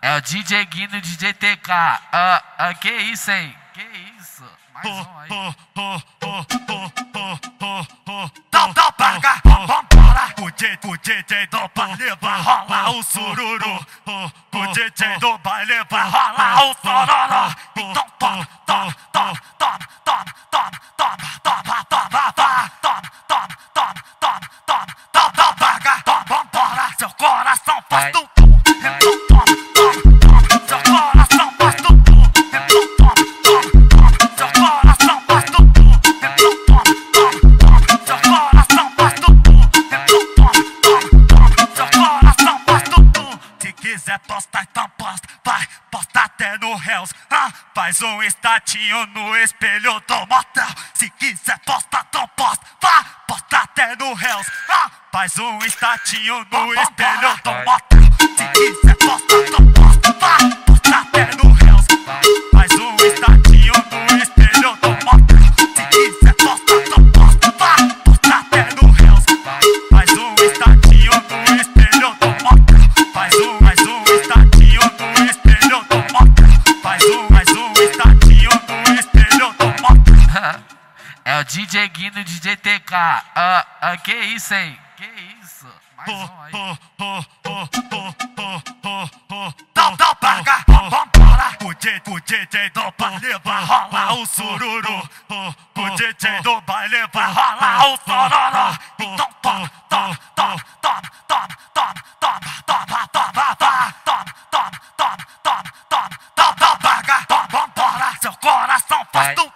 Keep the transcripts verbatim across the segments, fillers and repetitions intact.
É o D J Guina e o D J T K. Uh, uh, que isso, hein? Que isso? Mais um aí. Não, não paga, vambora. O D J do baile vai rolar o sururu. O D J do baile vai rolar o sororó. Então toma, toma, toma, toma, toma, toma, toma, toma, toma, toma, toma, toma, toma, toma, toma. Não, não paga, vambora. Seu coração faz tudo. Vai postar até no Hells, ah, faz um estatinho no espelho do motel. Se quiser postar, então posta. Vai postar até no Hells, ah, faz um estatinho no espelho do motel. Se quiser postar, então posta. Vai postar até no Hells, faz um estatinho no espelho do motel. Se quiser postar, então posta. Vai postar até no Hells, faz um estatinho no espelho do motel. Faz um, mais um estatinho no espelho. É o D J Guina e o D J T K. Uh, uh, que isso, hein? Que isso? Mais um aí. Não, não paga, vambora. O D J do baile vai rolar o sururu. O D J do baile vai rolar o sororó. Então toma, toma, toma, toma, toma, toma, toma, toma, toma, toma, toma, toma, toma, toma, toma. Não, não paga, vambora. Seu coração faz tudo.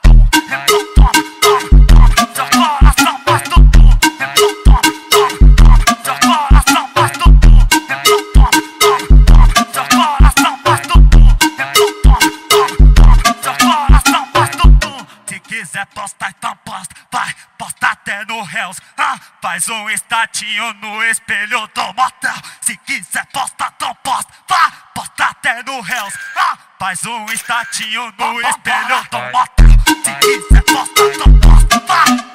Posta, então posta, vai postar até no Hells, ah, faz um estatinho no espelho do motel. Se quiser postar, então posta, vai postar até no Hells, ah, faz um estatinho no espelho do motel. Se quiser postar, então posta, vai.